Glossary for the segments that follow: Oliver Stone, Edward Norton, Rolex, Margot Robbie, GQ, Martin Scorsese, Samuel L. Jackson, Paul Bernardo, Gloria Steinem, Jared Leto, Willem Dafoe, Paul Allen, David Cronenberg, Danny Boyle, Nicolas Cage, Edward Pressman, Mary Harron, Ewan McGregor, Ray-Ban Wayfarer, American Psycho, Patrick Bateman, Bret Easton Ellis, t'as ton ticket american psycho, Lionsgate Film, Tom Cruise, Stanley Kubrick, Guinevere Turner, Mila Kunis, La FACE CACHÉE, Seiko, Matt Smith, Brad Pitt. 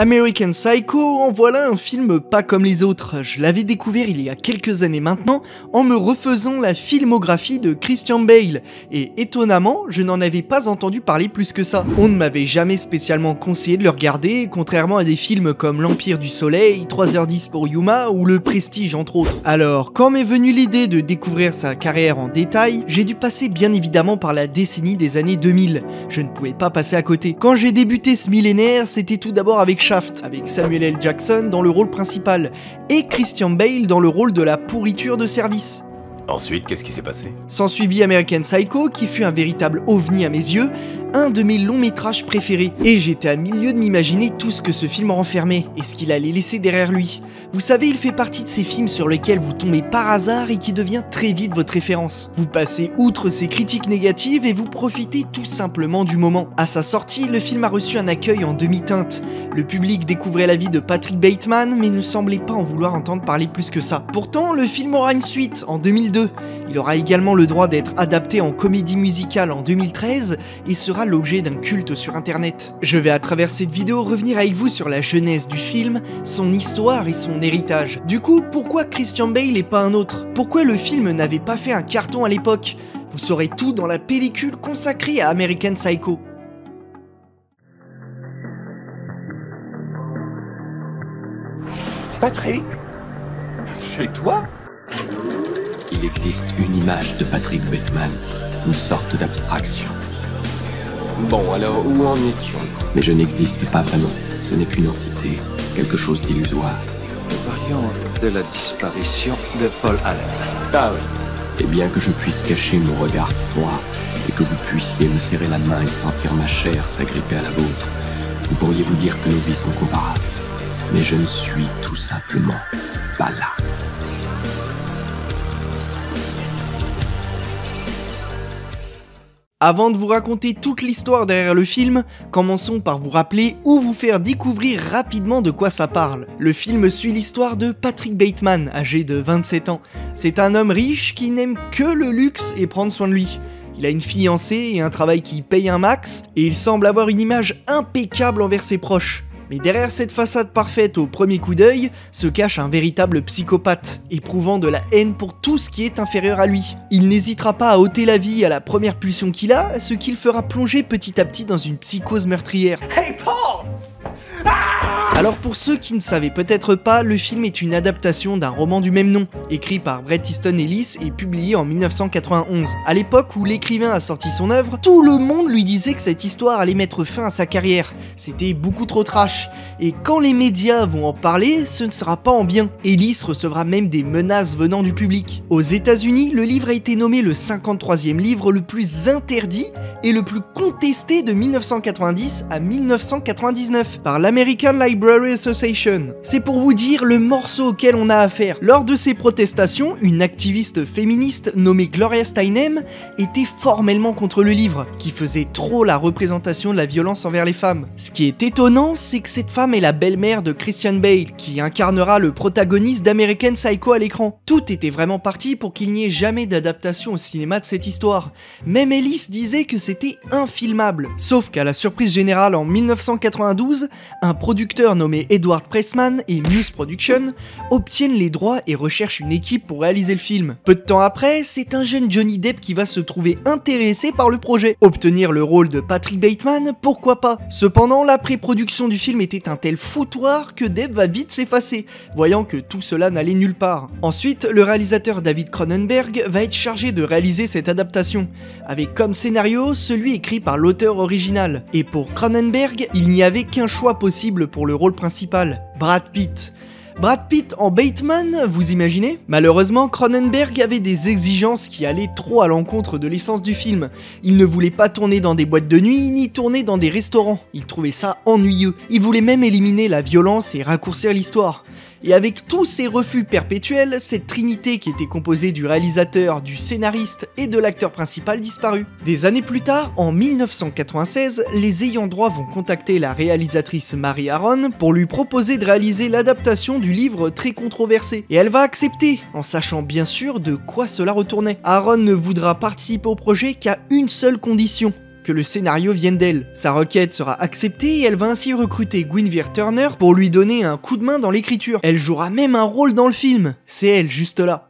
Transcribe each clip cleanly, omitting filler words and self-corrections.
American Psycho, en voilà un film pas comme les autres. Je l'avais découvert il y a quelques années maintenant en me refaisant la filmographie de Christian Bale et étonnamment, je n'en avais pas entendu parler plus que ça. On ne m'avait jamais spécialement conseillé de le regarder, contrairement à des films comme L'Empire du Soleil, 3h10 pour Yuma ou Le Prestige entre autres. Alors, quand m'est venue l'idée de découvrir sa carrière en détail, j'ai dû passer bien évidemment par la décennie des années 2000. Je ne pouvais pas passer à côté. Quand j'ai débuté ce millénaire, c'était tout d'abord avec avec Samuel L. Jackson dans le rôle principal, et Christian Bale dans le rôle de la pourriture de service. Ensuite, qu'est-ce qui s'est passé? S'ensuivit American Psycho, qui fut un véritable ovni à mes yeux, un de mes longs métrages préférés, et j'étais à milieu de m'imaginer tout ce que ce film renfermait, et ce qu'il allait laisser derrière lui. Vous savez, il fait partie de ces films sur lesquels vous tombez par hasard et qui devient très vite votre référence. Vous passez outre ces critiques négatives et vous profitez tout simplement du moment. À sa sortie, le film a reçu un accueil en demi-teinte. Le public découvrait la vie de Patrick Bateman, mais ne semblait pas en vouloir entendre parler plus que ça. Pourtant, le film aura une suite, en 2002. Il aura également le droit d'être adapté en comédie musicale en 2013 et sera l'objet d'un culte sur internet. Je vais à travers cette vidéo revenir avec vous sur la genèse du film, son histoire et son héritage. Du coup, pourquoi Christian Bale et pas un autre? Pourquoi le film n'avait pas fait un carton à l'époque? Vous saurez tout dans la pellicule consacrée à American Psycho. Patrick, c'est toi? Il existe une image de Patrick Bateman, une sorte d'abstraction. Bon, alors, où en est-on? Mais je n'existe pas vraiment. Ce n'est qu'une entité, quelque chose d'illusoire. La variante de la disparition de Paul Allen. Ah oui. Et bien que je puisse cacher mon regard froid, et que vous puissiez me serrer la main et sentir ma chair s'agripper à la vôtre, vous pourriez vous dire que nos vies sont comparables. Mais je ne suis tout simplement pas là. Avant de vous raconter toute l'histoire derrière le film, commençons par vous rappeler ou vous faire découvrir rapidement de quoi ça parle. Le film suit l'histoire de Patrick Bateman, âgé de 27 ans. C'est un homme riche qui n'aime que le luxe et prendre soin de lui. Il a une fiancée et un travail qui paye un max, et il semble avoir une image impeccable envers ses proches. Mais derrière cette façade parfaite au premier coup d'œil, se cache un véritable psychopathe, éprouvant de la haine pour tout ce qui est inférieur à lui. Il n'hésitera pas à ôter la vie à la première pulsion qu'il a, ce qui le fera plonger petit à petit dans une psychose meurtrière. Hey Paul! Alors pour ceux qui ne savaient peut-être pas, le film est une adaptation d'un roman du même nom, écrit par Bret Easton Ellis et publié en 1991. À l'époque où l'écrivain a sorti son œuvre, tout le monde lui disait que cette histoire allait mettre fin à sa carrière. C'était beaucoup trop trash. Et quand les médias vont en parler, ce ne sera pas en bien. Ellis recevra même des menaces venant du public. Aux États-Unis, le livre a été nommé le 53e livre le plus interdit et le plus contesté de 1990 à 1999 par l'American Library Association. C'est pour vous dire le morceau auquel on a affaire. Lors de ces protestations, une activiste féministe nommée Gloria Steinem était formellement contre le livre, qui faisait trop la représentation de la violence envers les femmes. Ce qui est étonnant, c'est que cette femme est la belle-mère de Christian Bale, qui incarnera le protagoniste d'American Psycho à l'écran. Tout était vraiment parti pour qu'il n'y ait jamais d'adaptation au cinéma de cette histoire. Même Ellis disait que c'était infilmable. Sauf qu'à la surprise générale, en 1992, un producteur nommé Edward Pressman et Muse Production obtiennent les droits et recherchent une équipe pour réaliser le film. Peu de temps après, c'est un jeune Johnny Depp qui va se trouver intéressé par le projet. Obtenir le rôle de Patrick Bateman, pourquoi pas? Cependant, la pré-production du film était un tel foutoir que Depp va vite s'effacer, voyant que tout cela n'allait nulle part. Ensuite, le réalisateur David Cronenberg va être chargé de réaliser cette adaptation, avec comme scénario celui écrit par l'auteur original. Et pour Cronenberg, il n'y avait qu'un choix possible pour le rôle principal, Brad Pitt. Brad Pitt en Bateman, vous imaginez? Malheureusement, Cronenberg avait des exigences qui allaient trop à l'encontre de l'essence du film. Il ne voulait pas tourner dans des boîtes de nuit, ni tourner dans des restaurants. Il trouvait ça ennuyeux. Il voulait même éliminer la violence et raccourcir l'histoire. Et avec tous ces refus perpétuels, cette trinité qui était composée du réalisateur, du scénariste et de l'acteur principal disparut. Des années plus tard, en 1996, les ayants droit vont contacter la réalisatrice Mary Harron pour lui proposer de réaliser l'adaptation du livre très controversé. Et elle va accepter, en sachant bien sûr de quoi cela retournait. Harron ne voudra participer au projet qu'à une seule condition. que le scénario vienne d'elle. Sa requête sera acceptée et elle va ainsi recruter Guinevere Turner pour lui donner un coup de main dans l'écriture. Elle jouera même un rôle dans le film, c'est elle juste là.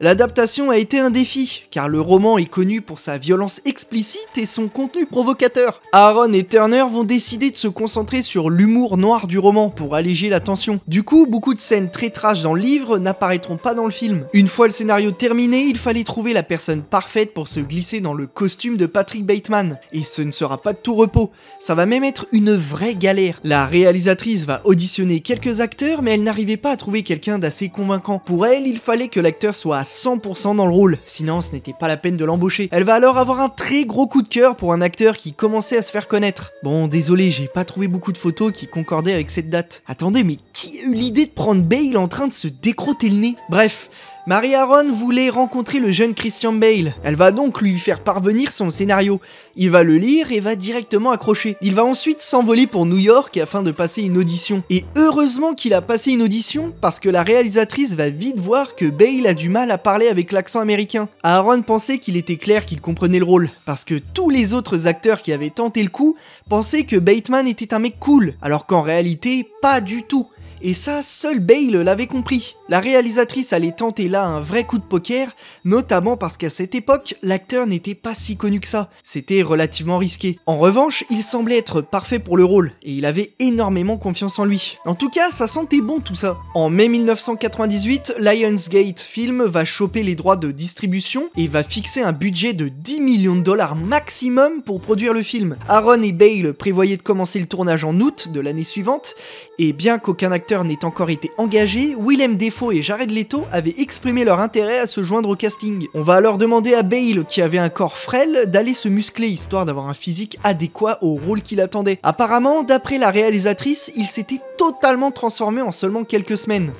L'adaptation a été un défi, car le roman est connu pour sa violence explicite et son contenu provocateur. Harron et Turner vont décider de se concentrer sur l'humour noir du roman pour alléger la tension. Du coup, beaucoup de scènes très trash dans le livre n'apparaîtront pas dans le film. Une fois le scénario terminé, il fallait trouver la personne parfaite pour se glisser dans le costume de Patrick Bateman. Et ce ne sera pas de tout repos, ça va même être une vraie galère. La réalisatrice va auditionner quelques acteurs, mais elle n'arrivait pas à trouver quelqu'un d'assez convaincant. Pour elle, il fallait que l'acteur soit à 100% dans le rôle, sinon ce n'était pas la peine de l'embaucher. Elle va alors avoir un très gros coup de cœur pour un acteur qui commençait à se faire connaître. Bon, désolé, j'ai pas trouvé beaucoup de photos qui concordaient avec cette date. Attendez, mais qui a eu l'idée de prendre Bale en train de se décrotter le nez? Bref, Mary Harron voulait rencontrer le jeune Christian Bale. Elle va donc lui faire parvenir son scénario. Il va le lire et va directement accrocher. Il va ensuite s'envoler pour New York afin de passer une audition. Et heureusement qu'il a passé une audition, parce que la réalisatrice va vite voir que Bale a du mal à parler avec l'accent américain. Harron pensait qu'il était clair qu'il comprenait le rôle, parce que tous les autres acteurs qui avaient tenté le coup pensaient que Bateman était un mec cool, alors qu'en réalité, pas du tout. Et ça, seul Bale l'avait compris. La réalisatrice allait tenter là un vrai coup de poker, notamment parce qu'à cette époque, l'acteur n'était pas si connu que ça. C'était relativement risqué. En revanche, il semblait être parfait pour le rôle, et il avait énormément confiance en lui. En tout cas, ça sentait bon tout ça. En mai 1998, Lionsgate Film va choper les droits de distribution et va fixer un budget de 10 millions de dollars maximum pour produire le film. Harron et Bale prévoyaient de commencer le tournage en août de l'année suivante, et bien qu'aucun acteur n'ait encore été engagé, Willem Dafoe et Jared Leto avaient exprimé leur intérêt à se joindre au casting. On va alors demander à Bale, qui avait un corps frêle, d'aller se muscler histoire d'avoir un physique adéquat au rôle qu'il attendait. Apparemment, d'après la réalisatrice, il s'était totalement transformé en seulement quelques semaines.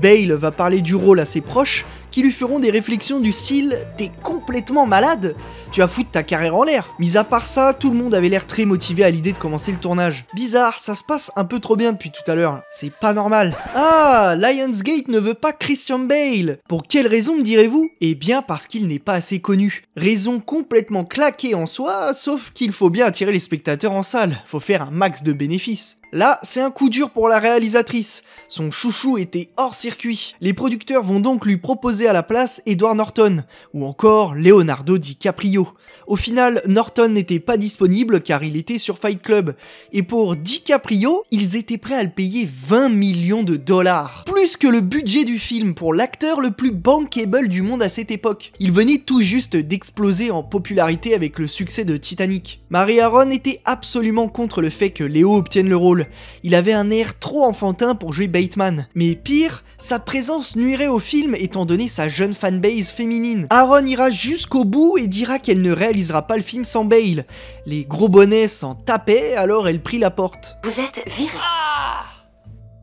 Bale va parler du rôle à ses proches, qui lui feront des réflexions du style « T'es complètement malade? Tu vas foutre ta carrière en l'air !» Mis à part ça, tout le monde avait l'air très motivé à l'idée de commencer le tournage. Bizarre, ça se passe un peu trop bien depuis tout à l'heure, c'est pas normal. Ah, Lionsgate ne veut pas Christian Bale. Pour quelle raison, me direz-vous? Eh bien parce qu'il n'est pas assez connu. Raison complètement claquée en soi, sauf qu'il faut bien attirer les spectateurs en salle, faut faire un max de bénéfices. Là, c'est un coup dur pour la réalisatrice. Son chouchou était hors circuit. Les producteurs vont donc lui proposer à la place Edward Norton, ou encore Leonardo DiCaprio. Au final, Norton n'était pas disponible car il était sur Fight Club. Et pour DiCaprio, ils étaient prêts à le payer 20 millions de dollars. Plus que le budget du film pour l'acteur le plus bankable du monde à cette époque. Il venait tout juste d'exploser en popularité avec le succès de Titanic. Mary Harron était absolument contre le fait que Léo obtienne le rôle. Il avait un air trop enfantin pour jouer Bateman. Mais pire, sa présence nuirait au film étant donné sa jeune fanbase féminine. Harron ira jusqu'au bout et dira qu'elle ne réalisera pas le film sans Bale. Les gros bonnets s'en tapaient, alors elle prit la porte. Vous êtes viré. Ah,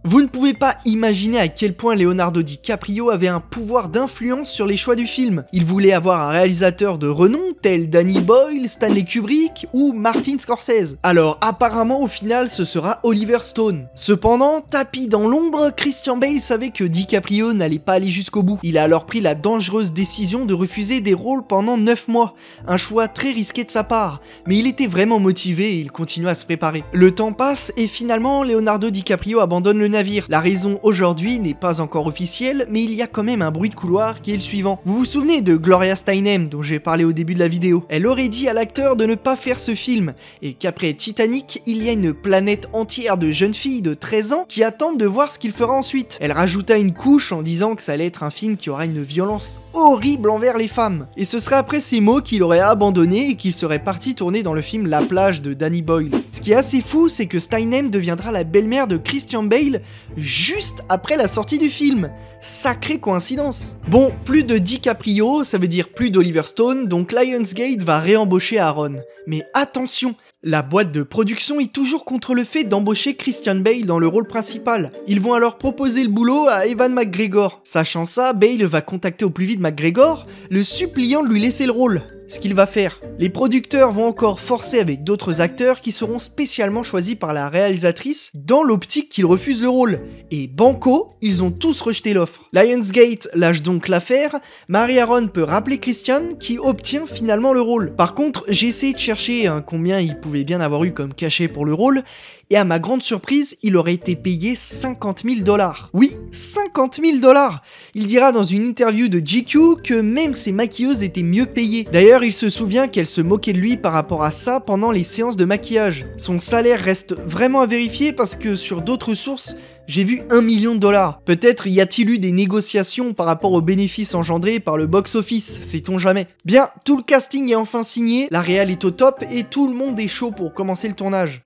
vous ne pouvez pas imaginer à quel point Leonardo DiCaprio avait un pouvoir d'influence sur les choix du film. Il voulait avoir un réalisateur de renom tel Danny Boyle, Stanley Kubrick ou Martin Scorsese. Alors apparemment au final ce sera Oliver Stone. Cependant, tapis dans l'ombre, Christian Bale savait que DiCaprio n'allait pas aller jusqu'au bout. Il a alors pris la dangereuse décision de refuser des rôles pendant 9 mois. Un choix très risqué de sa part, mais il était vraiment motivé et il continua à se préparer. Le temps passe et finalement Leonardo DiCaprio abandonne le navire. La raison aujourd'hui n'est pas encore officielle, mais il y a quand même un bruit de couloir qui est le suivant. Vous vous souvenez de Gloria Steinem dont j'ai parlé au début de la vidéo? Elle aurait dit à l'acteur de ne pas faire ce film, et qu'après Titanic, il y a une planète entière de jeunes filles de 13 ans qui attendent de voir ce qu'il fera ensuite. Elle rajouta une couche en disant que ça allait être un film qui aura une violence horrible envers les femmes. Et ce serait après ces mots qu'il aurait abandonné et qu'il serait parti tourner dans le film La plage de Danny Boyle. Ce qui est assez fou, c'est que Steinem deviendra la belle-mère de Christian Bale juste après la sortie du film. Sacrée coïncidence. Bon, plus de DiCaprio, ça veut dire plus d'Oliver Stone, donc Lionsgate va réembaucher Harron. Mais attention, la boîte de production est toujours contre le fait d'embaucher Christian Bale dans le rôle principal. Ils vont alors proposer le boulot à Ewan McGregor. Sachant ça, Bale va contacter au plus vite McGregor, le suppliant de lui laisser le rôle. ce qu'il va faire. Les producteurs vont encore forcer avec d'autres acteurs qui seront spécialement choisis par la réalisatrice dans l'optique qu'ils refusent le rôle. Et banco, ils ont tous rejeté l'offre. Lionsgate lâche donc l'affaire, Mary Harron peut rappeler Christian qui obtient finalement le rôle. Par contre, j'ai essayé de chercher combien il pouvait bien avoir eu comme cachet pour le rôle, et à ma grande surprise, il aurait été payé 50 000 $. Oui, 50 000 $. Il dira dans une interview de GQ que même ses maquilleuses étaient mieux payées. D'ailleurs, il se souvient qu'elle se moquait de lui par rapport à ça pendant les séances de maquillage. Son salaire reste vraiment à vérifier parce que sur d'autres sources, j'ai vu 1 million de dollars. Peut-être y a-t-il eu des négociations par rapport aux bénéfices engendrés par le box-office, sait-on jamais. Bien, tout le casting est enfin signé, la réal est au top et tout le monde est chaud pour commencer le tournage.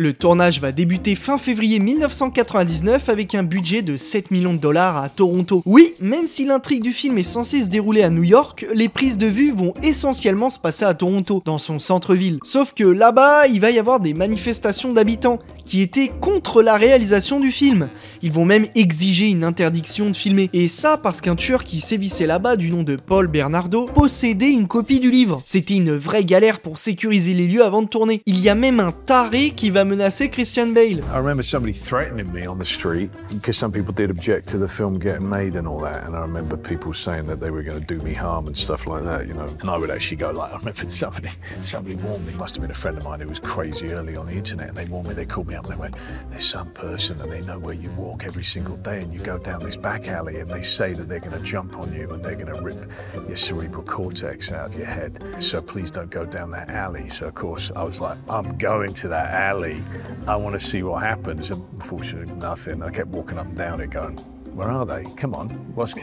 Le tournage va débuter fin février 1999 avec un budget de 7 000 000 $ à Toronto. Oui, même si l'intrigue du film est censée se dérouler à New York, les prises de vue vont essentiellement se passer à Toronto, dans son centre-ville. Sauf que là-bas, il va y avoir des manifestations d'habitants qui étaient contre la réalisation du film. Ils vont même exiger une interdiction de filmer. Et ça parce qu'un tueur qui sévissait là-bas du nom de Paul Bernardo possédait une copie du livre. C'était une vraie galère pour sécuriser les lieux avant de tourner. Il y a même un taré qui va menacer Christian Bale. I remember somebody threatening me on the street because some people did object to the film getting made and all that, and I remember people saying that they were going to do me harm and stuff like that, you know. And I would actually go like, I remember somebody warned me, must have been a friend of mine who was crazy early on the internet, and they warned me, they called me up and they went, there's some person and they know where you walk every single day and you go down this back alley and they say that they're going to jump on you and they're going to rip your cerebral cortex out of your head, so please don't go down that alley. So of course I was like, I'm going to that alley. I want to see what happens. Unfortunately, nothing. I kept walking up and down it going, where are they? Come on. What's...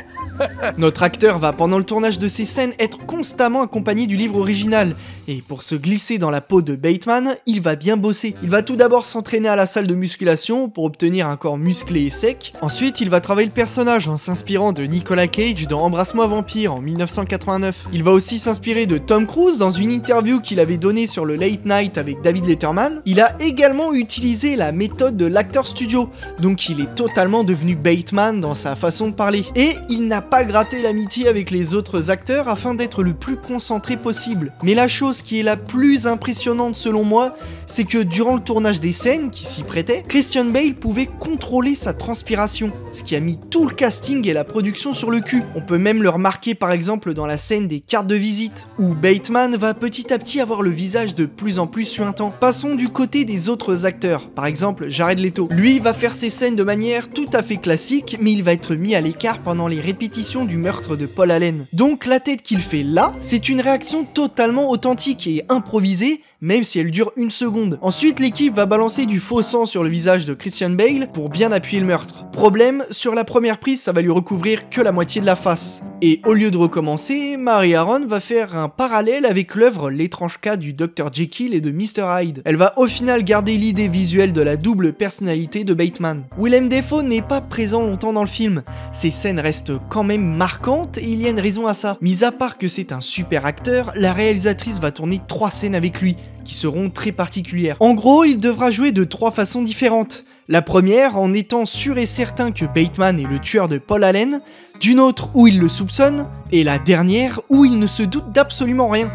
Notre acteur va pendant le tournage de ces scènes être constamment accompagné du livre original. Et pour se glisser dans la peau de Bateman, il va bien bosser. Il va tout d'abord s'entraîner à la salle de musculation pour obtenir un corps musclé et sec. Ensuite, il va travailler le personnage en s'inspirant de Nicolas Cage dans Embrasse-moi Vampire en 1989. Il va aussi s'inspirer de Tom Cruise dans une interview qu'il avait donnée sur le Late Night avec David Letterman. Il a également utilisé la méthode de l'acteur studio, donc il est totalement devenu Bateman dans sa façon de parler. Et il n'a pas gratté l'amitié avec les autres acteurs afin d'être le plus concentré possible. Mais la chose qui est la plus impressionnante selon moi, c'est que durant le tournage des scènes qui s'y prêtaient, Christian Bale pouvait contrôler sa transpiration, ce qui a mis tout le casting et la production sur le cul. On peut même le remarquer par exemple dans la scène des cartes de visite, où Bateman va petit à petit avoir le visage de plus en plus suintant. Passons du côté des autres acteurs, par exemple Jared Leto. Lui va faire ses scènes de manière tout à fait classique, mais il va être mis à l'écart pendant les répétitions du meurtre de Paul Allen. Donc la tête qu'il fait là, c'est une réaction totalement authentique et improvisée, même si elle dure une seconde. Ensuite, l'équipe va balancer du faux sang sur le visage de Christian Bale pour bien appuyer le meurtre. Problème, sur la première prise, ça va lui recouvrir que la moitié de la face. Et au lieu de recommencer, Mary Harron va faire un parallèle avec l'œuvre L'étrange cas du Dr Jekyll et de Mr Hyde. Elle va au final garder l'idée visuelle de la double personnalité de Bateman. Willem Dafoe n'est pas présent longtemps dans le film. Ses scènes restent quand même marquantes et il y a une raison à ça. Mis à part que c'est un super acteur, la réalisatrice va tourner 3 scènes avec lui, qui seront très particulières. En gros, il devra jouer de 3 façons différentes. La première, en étant sûr et certain que Bateman est le tueur de Paul Allen, d'une autre où il le soupçonne, et la dernière où il ne se doute d'absolument rien.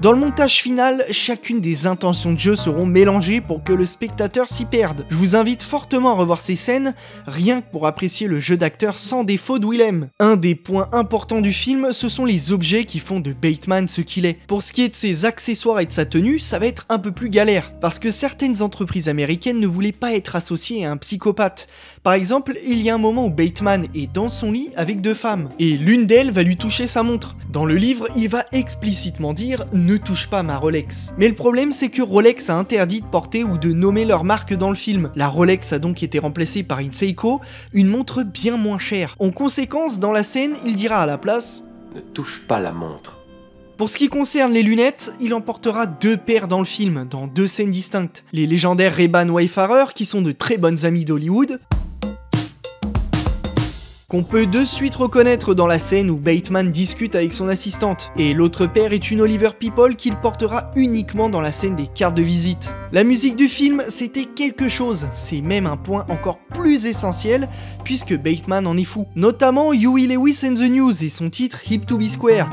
Dans le montage final, chacune des intentions de jeu seront mélangées pour que le spectateur s'y perde. Je vous invite fortement à revoir ces scènes, rien que pour apprécier le jeu d'acteur sans défaut de Willem. Un des points importants du film, ce sont les objets qui font de Bateman ce qu'il est. Pour ce qui est de ses accessoires et de sa tenue, ça va être un peu plus galère, parce que certaines entreprises américaines ne voulaient pas être associées à un psychopathe. Par exemple, il y a un moment où Bateman est dans son lit avec 2 femmes, et l'une d'elles va lui toucher sa montre. Dans le livre, il va explicitement dire « Ne touche pas ma Rolex ». Mais le problème, c'est que Rolex a interdit de porter ou de nommer leur marque dans le film. La Rolex a donc été remplacée par une Seiko, une montre bien moins chère. En conséquence, dans la scène, il dira à la place « Ne touche pas la montre ». Pour ce qui concerne les lunettes, il en portera 2 paires dans le film, dans 2 scènes distinctes. Les légendaires Ray-Ban Wayfarer, qui sont de très bonnes amies d'Hollywood, qu'on peut de suite reconnaître dans la scène où Bateman discute avec son assistante, et l'autre paire est une Oliver People qu'il portera uniquement dans la scène des cartes de visite. La musique du film, c'était quelque chose, c'est même un point encore plus essentiel, puisque Bateman en est fou. Notamment Huey Lewis and the News et son titre Hip to be Square.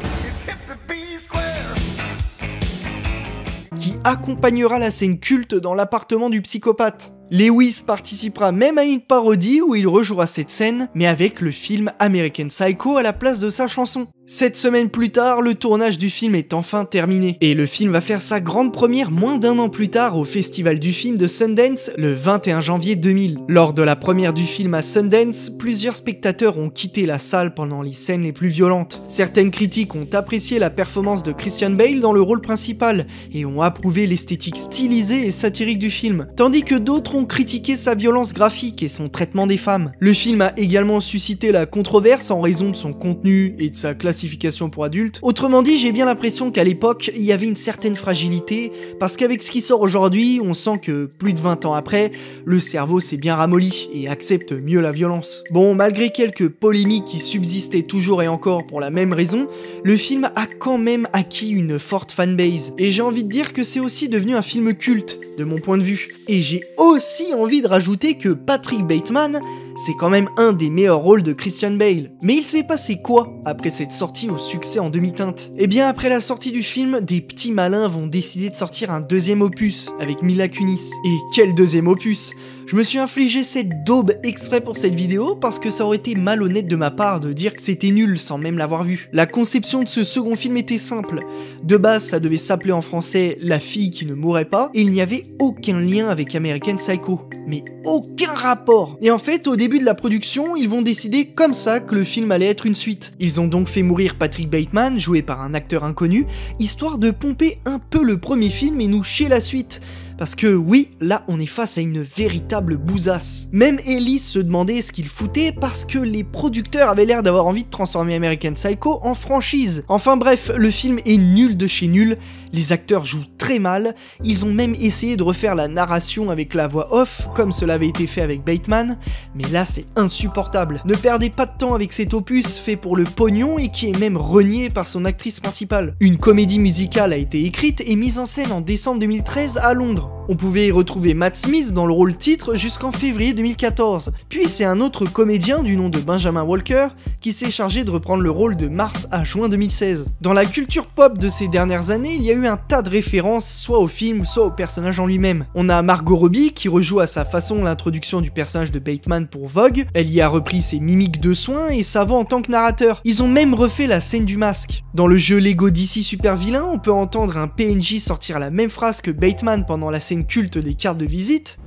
accompagnera la scène culte dans l'appartement du psychopathe. Lewis participera même à une parodie où il rejouera cette scène, mais avec le film American Psycho à la place de sa chanson. 7 semaines plus tard, le tournage du film est enfin terminé, et le film va faire sa grande première moins d'1 an plus tard au festival du film de Sundance le 21 janvier 2000. Lors de la première du film à Sundance, plusieurs spectateurs ont quitté la salle pendant les scènes les plus violentes. Certaines critiques ont apprécié la performance de Christian Bale dans le rôle principal, et ont approuvé l'esthétique stylisée et satirique du film, tandis que d'autres ont critiqué sa violence graphique et son traitement des femmes. Le film a également suscité la controverse en raison de son contenu et de sa classification pour adultes. Autrement dit, j'ai bien l'impression qu'à l'époque, il y avait une certaine fragilité, parce qu'avec ce qui sort aujourd'hui, on sent que, plus de 20 ans après, le cerveau s'est bien ramolli et accepte mieux la violence. Bon, malgré quelques polémiques qui subsistaient toujours et encore pour la même raison, le film a quand même acquis une forte fanbase. Et j'ai envie de dire que c'est aussi devenu un film culte, de mon point de vue. Et j'ai aussi envie de rajouter que Patrick Bateman, c'est quand même un des meilleurs rôles de Christian Bale. Mais il s'est passé quoi après cette sortie au succès en demi-teinte? Eh bien, après la sortie du film, des petits malins vont décider de sortir un deuxième opus avec Mila Kunis. Et quel deuxième opus? Je me suis infligé cette daube exprès pour cette vidéo parce que ça aurait été malhonnête de ma part de dire que c'était nul sans même l'avoir vu. La conception de ce second film était simple. De base, ça devait s'appeler en français « La fille qui ne mourait pas » et il n'y avait aucun lien avec American Psycho. Mais aucun rapport! Et en fait, au début de la production, ils vont décider comme ça que le film allait être une suite. Ils ont donc fait mourir Patrick Bateman, joué par un acteur inconnu, histoire de pomper un peu le premier film et nous chier la suite. Parce que oui, là on est face à une véritable bousasse. Même Ellis se demandait ce qu'il foutait parce que les producteurs avaient l'air d'avoir envie de transformer American Psycho en franchise. Enfin bref, le film est nul de chez nul, les acteurs jouent très mal, ils ont même essayé de refaire la narration avec la voix off, comme cela avait été fait avec Bateman, mais là c'est insupportable. Ne perdez pas de temps avec cet opus fait pour le pognon et qui est même renié par son actrice principale. Une comédie musicale a été écrite et mise en scène en décembre 2013 à Londres. On pouvait y retrouver Matt Smith dans le rôle titre jusqu'en février 2014, puis c'est un autre comédien du nom de Benjamin Walker qui s'est chargé de reprendre le rôle de mars à juin 2016. Dans la culture pop de ces dernières années, il y a eu un tas de références soit au film, soit au personnage en lui-même. On a Margot Robbie qui rejoue à sa façon l'introduction du personnage de Bateman pour Vogue, elle y a repris ses mimiques de soins et sa voix en tant que narrateur. Ils ont même refait la scène du masque. Dans le jeu Lego DC Super Vilain, on peut entendre un PNJ sortir la même phrase que Bateman pendant la scène culte des cartes de visite.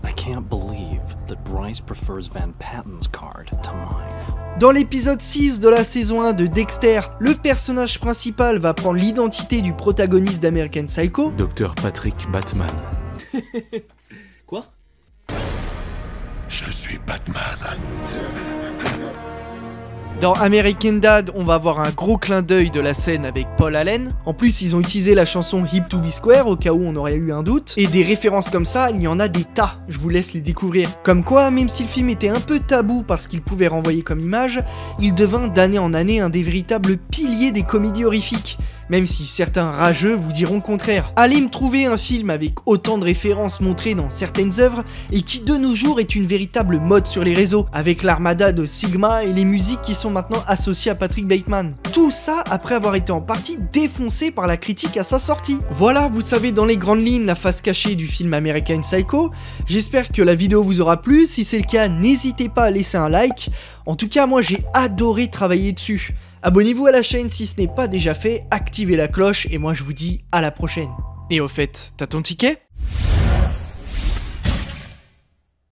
Dans l'épisode 6 de la saison 1 de Dexter, le personnage principal va prendre l'identité du protagoniste d'American Psycho, Dr Patrick Bateman. Quoi? Je suis Batman. Dans American Dad, on va avoir un gros clin d'œil de la scène avec Paul Allen. En plus, ils ont utilisé la chanson Hip to be Square au cas où on aurait eu un doute. Et des références comme ça, il y en a des tas, je vous laisse les découvrir. Comme quoi, même si le film était un peu tabou parce qu'il pouvait renvoyer comme image, il devint d'année en année un des véritables piliers des comédies horrifiques. Même si certains rageux vous diront le contraire. Allez me trouver un film avec autant de références montrées dans certaines œuvres et qui de nos jours est une véritable mode sur les réseaux, avec l'armada de Sigma et les musiques qui sont maintenant associées à Patrick Bateman. Tout ça après avoir été en partie défoncé par la critique à sa sortie. Voilà, vous savez dans les grandes lignes la face cachée du film American Psycho. J'espère que la vidéo vous aura plu, si c'est le cas n'hésitez pas à laisser un like. En tout cas moi j'ai adoré travailler dessus. Abonnez-vous à la chaîne si ce n'est pas déjà fait, activez la cloche et moi je vous dis à la prochaine. Et au fait, t'as ton ticket ?